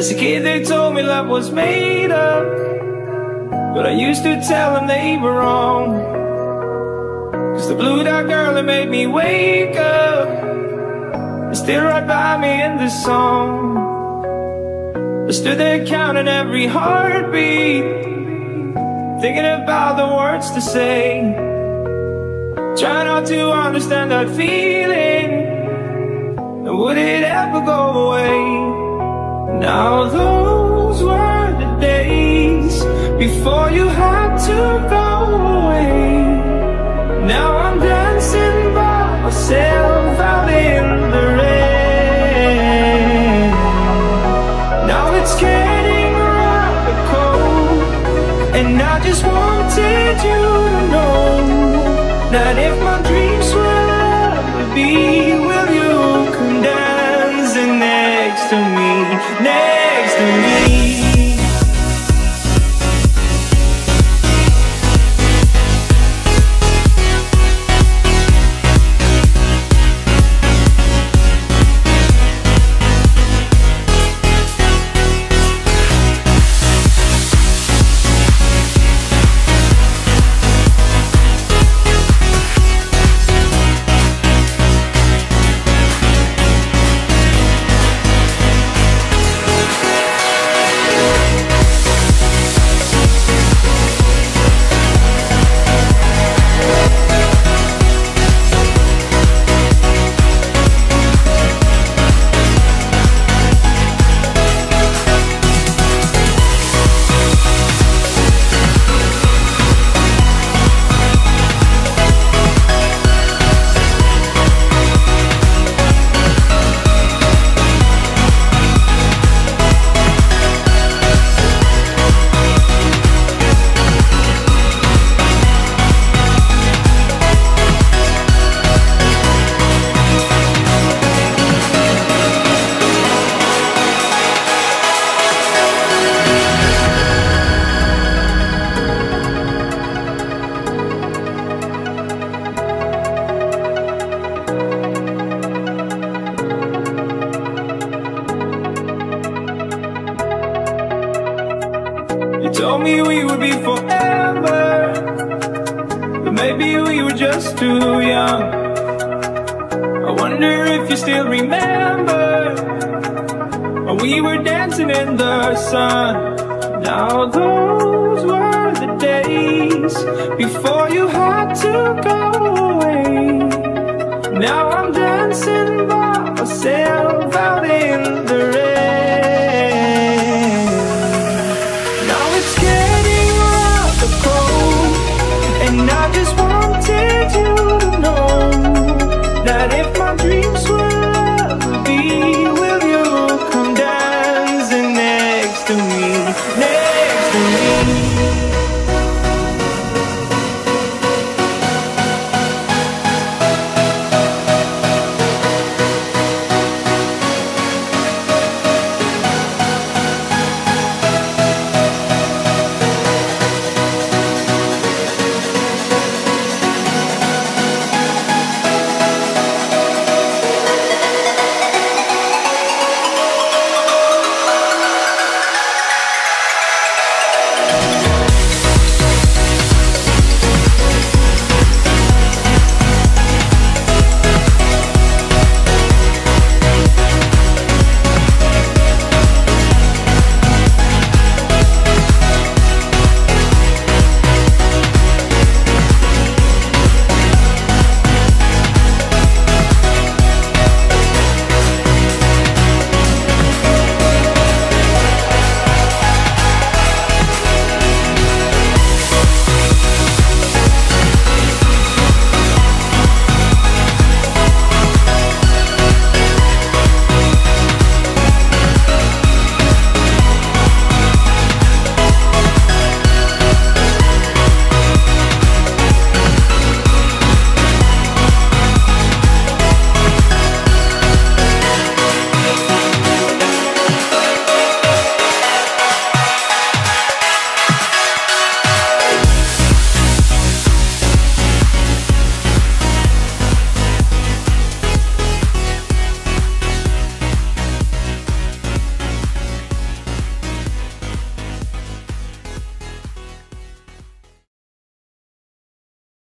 As a kid they told me love was made up, but I used to tell them they were wrong. 'Cause the blue dot girl that made me wake up is still right by me in this song. I stood there counting every heartbeat, thinking about the words to say, trying not to understand that feeling, and would it ever go away? Now those were the days before you had to go away. Now I'm dancing by myself out in the rain. Now it's getting rather cold, and I just wanted you to know that if my dreams will ever be, will you come dancing next to me? Next to me. Told me we would be forever, but maybe we were just too young. I wonder if you still remember when we were dancing in the sun. Now those were the days before you had to go away. Now I'm dancing by myself.